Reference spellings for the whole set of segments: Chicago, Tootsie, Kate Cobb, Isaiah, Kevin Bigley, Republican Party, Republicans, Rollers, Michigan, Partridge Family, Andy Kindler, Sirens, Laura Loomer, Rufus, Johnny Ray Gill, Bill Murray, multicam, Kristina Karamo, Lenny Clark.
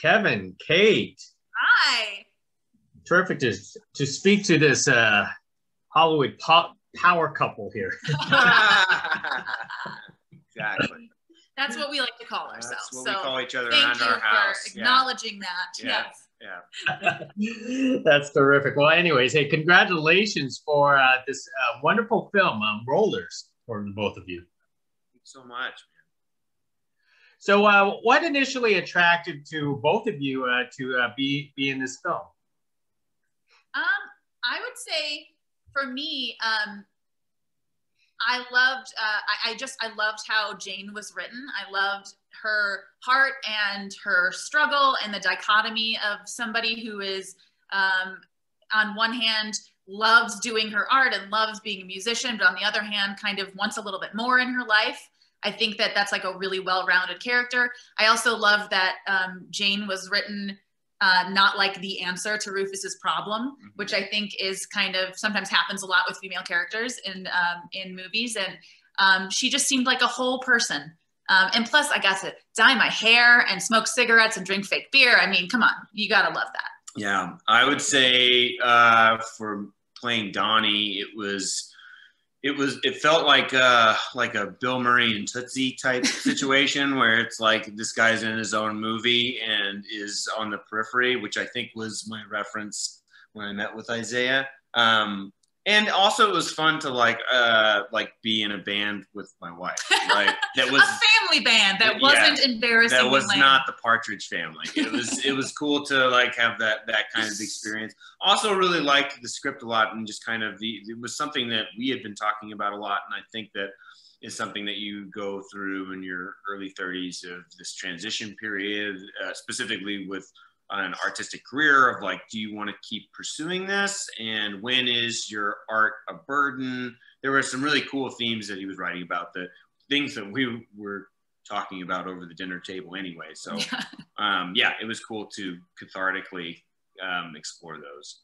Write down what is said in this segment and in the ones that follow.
Kevin, Kate. Hi. Terrific to speak to this Hollywood power couple here. Exactly. That's what we like to call ourselves. That's what we call each other around our house. Thank you for acknowledging that. Yes. Yeah. That's terrific. Well, anyways, hey, congratulations for this wonderful film, Rollers, for the both of you. Thank you so much. So what initially attracted to both of you to be in this film? I would say for me, I loved how Jane was written. I loved her heart and her struggle and the dichotomy of somebody who is on one hand loves doing her art and loves being a musician, but on the other hand kind of wants a little bit more in her life. I think that that's like a really well-rounded character. I also love that Jane was written not like the answer to Rufus's problem, which I think is kind of sometimes happens a lot with female characters in movies. And she just seemed like a whole person. And plus I got to dye my hair and smoke cigarettes and drink fake beer. I mean, come on, you gotta love that. Yeah, I would say for playing Donnie, it felt like a Bill Murray and Tootsie type situation where it's like this guy's in his own movie and is on the periphery, which I think was my reference when I met with Isaiah. And also it was fun to like be in a band with my wife. Like that was a family band that wasn't embarrassing. That was not the Partridge Family. It was it was cool to like have that kind of experience. Also really liked the script a lot and just kind of it was something that we had been talking about a lot, and I think that is something that you go through in your early 30s of this transition period, specifically with an artistic career of like, do you want to keep pursuing this? And when is your art a burden? There were some really cool themes that he was writing about, the things that we were talking about over the dinner table anyway. So yeah, it was cool to cathartically explore those.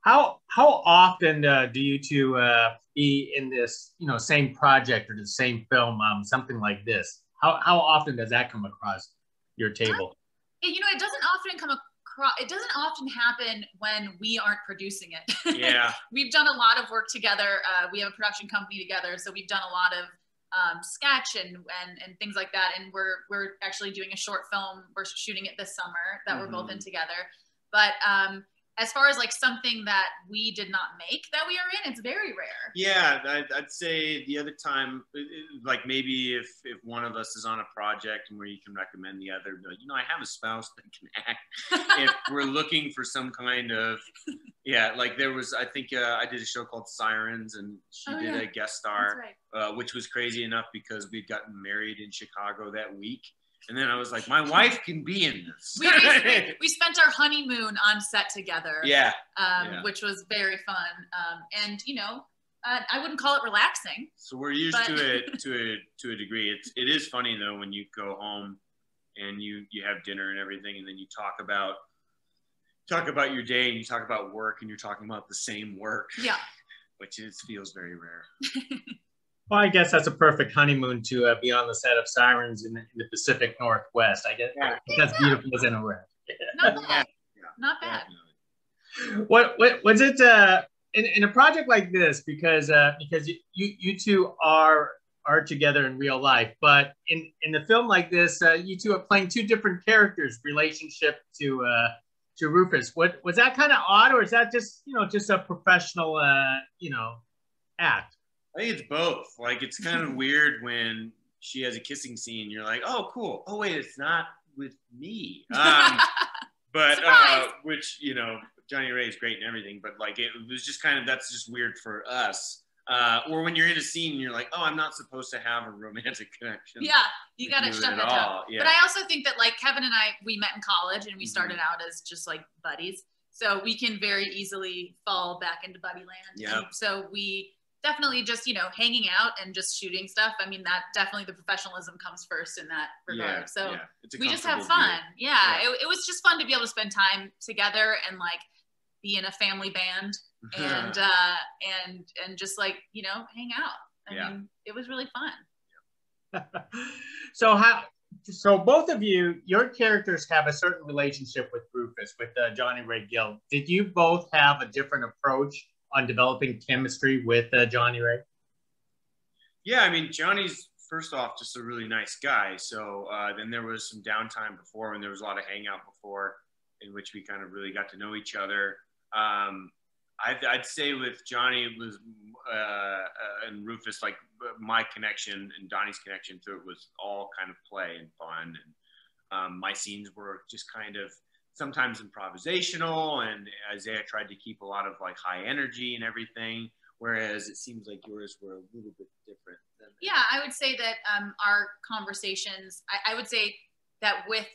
How often do you two be in this, you know, same project or the same film, something like this? How often does that come across your table? You know, it doesn't often happen when we aren't producing it. Yeah. We've done a lot of work together. We have a production company together, so we've done a lot of sketch and things like that. And we're actually doing a short film. We're shooting it this summer that we're both in together. But as far as like something that we did not make that we are in, it's very rare. Yeah, I'd say the other time, like maybe if one of us is on a project and where you can recommend the other, like, you know, I have a spouse that can act. If we're looking for some kind of, yeah, like there was, I think I did a show called Sirens and she did a guest star, right. Which was crazy enough because we'd gotten married in Chicago that week. And then I was like, my wife can be in this. We spent our honeymoon on set together. Yeah. Which was very fun. And, you know, I wouldn't call it relaxing. So we're used to it to a degree. It is funny, though, when you go home and you have dinner and everything, and then you talk about your day and you talk about work and you're talking about the same work. Yeah. Which feels very rare. Well, I guess that's a perfect honeymoon to be on the set of Sirens in the Pacific Northwest. I guess that's beautiful as anywhere. Not bad. Not bad. What was it in a project like this? Because you two are together in real life, but in a film like this, you two are playing two different characters' relationship to Rufus. What was that kind of odd, or is that just just a professional act? I think it's both. Like, it's kind of weird when she has a kissing scene. You're like, oh, cool. Oh, wait, it's not with me. But, which, you know, Johnny Ray is great and everything. But, like, it was just kind of, that's just weird for us. Or when you're in a scene and you're like, oh, I'm not supposed to have a romantic connection. Yeah, you got to shut that down. Yeah. But I also think that, like, Kevin and I, we met in college and we started out as just, like, buddies. So we can very easily fall back into buddy land. Yeah. So we... definitely just, hanging out and just shooting stuff. I mean, that definitely the professionalism comes first in that regard. Yeah, so we just have fun. Yeah. It was just fun to be able to spend time together and like be in a family band and just like, hang out. I mean, it was really fun. So how, So both of you, your characters have a certain relationship with Rufus, with Johnny Ray Gill. Did you both have a different approach on developing chemistry with Johnny Ray? Yeah, I mean, Johnny's, first off, just a really nice guy. So then there was some downtime before, and there was a lot of hangout before in which we kind of really got to know each other. I'd say with Johnny, it was, and Rufus, like my connection and Donnie's connection to it was all kind of play and fun. And my scenes were just kind of sometimes improvisational, and Isaiah tried to keep a lot of like high energy and everything, whereas it seems like yours were a little bit different. Yeah, I would say that our conversations, I would say that with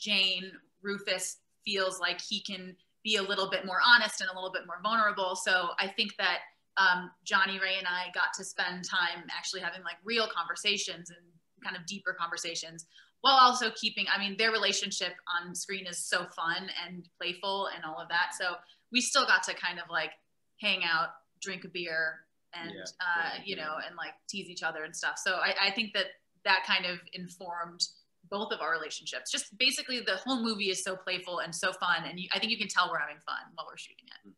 Jane, Rufus feels like he can be a little bit more honest and a little bit more vulnerable. So I think that Johnny Ray and I got to spend time actually having like real conversations and kind of deeper conversations, while also keeping, I mean, their relationship on screen is so fun and playful and all of that. So we still got to kind of like hang out, drink a beer, and you know, and like tease each other and stuff. So I think that that kind of informed both of our relationships. Just basically the whole movie is so playful and so fun, and I think you can tell we're having fun while we're shooting it.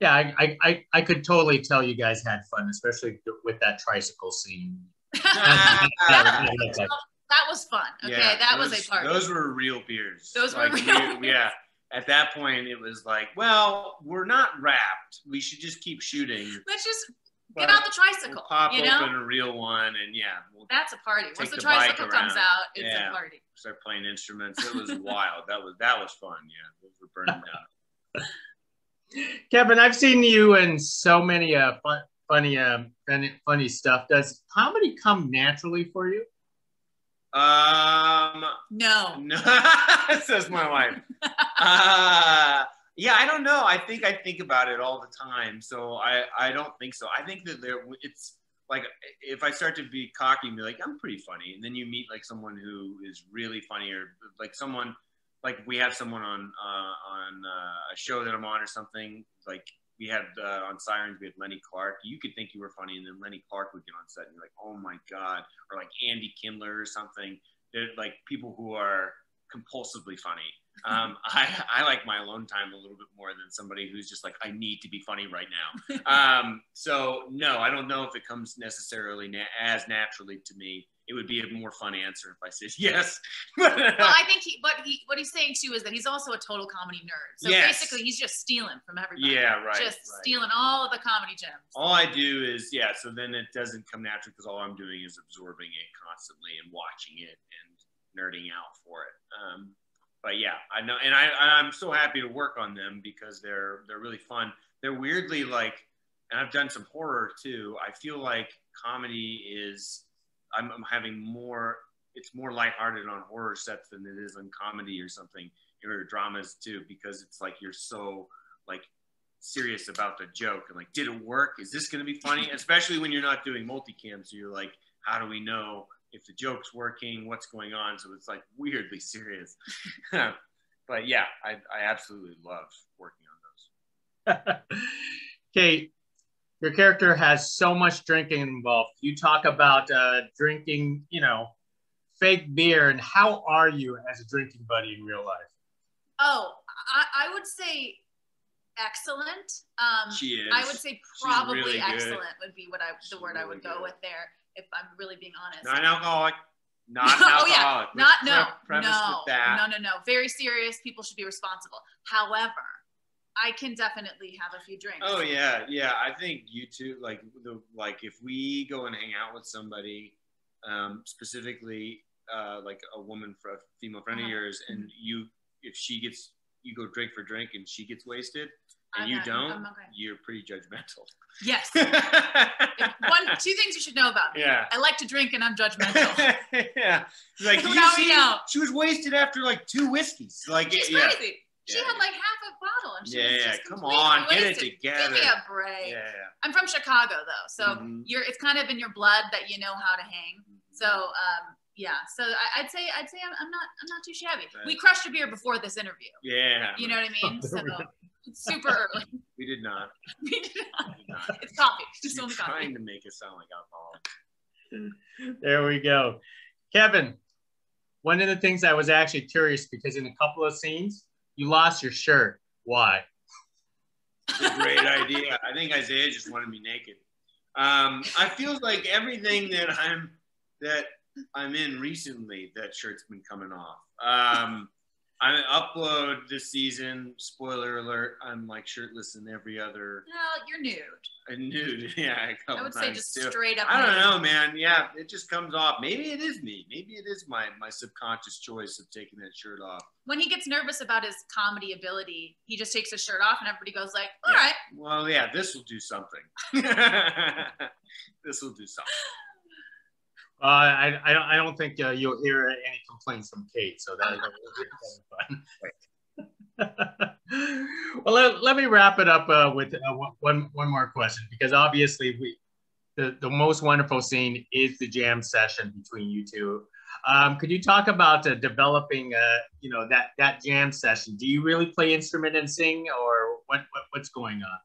Yeah, I could totally tell you guys had fun, especially with that tricycle scene. That was fun. Okay, yeah, that was a party. Those were real beers. Those were like, real beers. Yeah. At that point, it was like, well, we're not wrapped. We should just keep shooting. Let's just get out the tricycle. We'll pop open a real one, and yeah. That's a party. Once the tricycle comes out, it's a party. Start playing instruments. It was wild. That was fun. Yeah, we were burning down. Kevin, I've seen you in so many funny stuff. Does comedy come naturally for you? No. Says my wife. Yeah, I don't know. I think about it all the time, so I don't think so. I think that it's like, if I start to be cocky and be like, I'm pretty funny, and then you meet like someone who is really funny, or like someone, like we have someone on a show that I'm on or something, like we had on Sirens, we had Lenny Clark. You could think you were funny, and then Lenny Clark would get on set and you're like, oh my God. Or like Andy Kindler or something. They're like people who are compulsively funny. I like my alone time a little bit more than somebody who's just like, I need to be funny right now. So no, I don't know if it comes necessarily as naturally to me. It would be a more fun answer if I said yes. Well, I think what he's saying too is that he's also a total comedy nerd. So basically he's just stealing from everybody. Yeah, right. Just stealing all of the comedy gems. All I do is, yeah, so then it doesn't come natural because all I'm doing is absorbing it constantly and watching it and nerding out for it. But yeah, I know, and I'm so happy to work on them because they're really fun. They're weirdly like, and I've done some horror too. I feel like comedy is, I'm having more, it's more lighthearted on horror sets than it is on comedy or something, or dramas too, because it's like you're so like serious about the joke and like, did it work? Is this gonna be funny? Especially when you're not doing multicam, so you're like, how do we know if the joke's working, what's going on? So it's like weirdly serious. But yeah, I absolutely love working on those. Kate, your character has so much drinking involved. You talk about drinking, you know, fake beer, and how are you as a drinking buddy in real life? Oh, I would say excellent. She is. I would say probably really excellent would be what the word I would go with there. If I'm really being honest. Non-alcoholic. Not alcoholic. Oh, yeah. No. Very serious. People should be responsible. However, I can definitely have a few drinks. Oh, yeah. Yeah. I think you two, like if we go and hang out with somebody, specifically like a woman, for a female friend of yours, and you go drink for drink and she gets wasted, and you're pretty judgmental. Yes. Two things you should know about me. Yeah. I like to drink and I'm judgmental. Yeah. Like, she was wasted after like 2 whiskeys. Like, she's crazy. Yeah. She had like half a bottle. And she was just come on, wasted. Get it together. Give me a break. Yeah, yeah. I'm from Chicago though. So it's kind of in your blood that you know how to hang. So, yeah, so I'd say I'm not too shabby. We crushed a beer before this interview. Yeah, you know what I mean. So it's super early. We did not. We did not. It's coffee. Just only coffee. Trying to make it sound like alcohol. There we go, Kevin. One of the things I was actually curious, because in a couple of scenes, you lost your shirt. Why? That's a great idea. I think Isaiah just wanted me naked. I feel like everything that I'm in recently, that shirt's been coming off. I upload this season, spoiler alert, I'm like shirtless in every other. Well, you're nude. Nude, yeah. I would say just straight up. I don't know, man. Yeah, it just comes off. Maybe it is me. Maybe it is my subconscious choice of taking that shirt off. When he gets nervous about his comedy ability, he just takes his shirt off and everybody goes like, all right. Well, yeah, this will do something. This will do something. I don't think you'll hear any complaints from Kate, so that was fun. Well, let me wrap it up with one more question, because obviously the most wonderful scene is the jam session between you two. Could you talk about developing, you know, that jam session? Do you really play instrument and sing, or what's going on?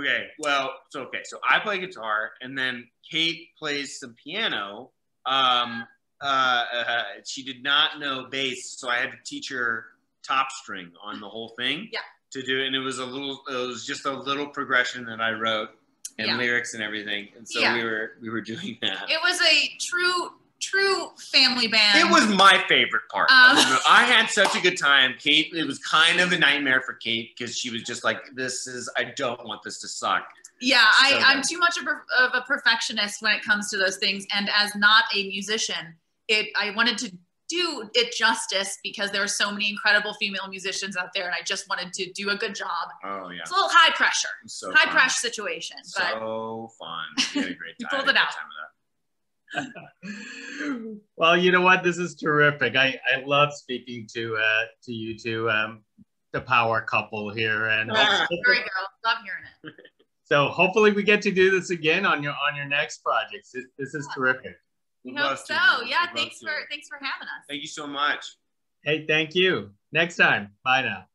Okay, well, so I play guitar, and then Kate plays some piano. She did not know bass, so I had to teach her top string on the whole thing. Yeah. To do it, and it was just a little progression that I wrote and lyrics and everything. And so we were doing that. It was a true family band. It was my favorite part. I had such a good time. Kate, it was kind of a nightmare for Kate, because she was just like, I don't want this to suck. Yeah, so I'm too much of a perfectionist when it comes to those things. And as not a musician, I wanted to do it justice, because there are so many incredible female musicians out there, and I just wanted to do a good job. Oh, yeah. It's a little high pressure. So high pressure situation. But so fun. We had a great time. You pulled it out. Well, you know what? This is terrific. I love speaking to you two, the power couple here, and very good. Love hearing it. So hopefully we get to do this again on your next projects. This is terrific. We hope so. Yeah. Thanks for having us. Thank you so much. Hey, thank you. Next time. Bye now.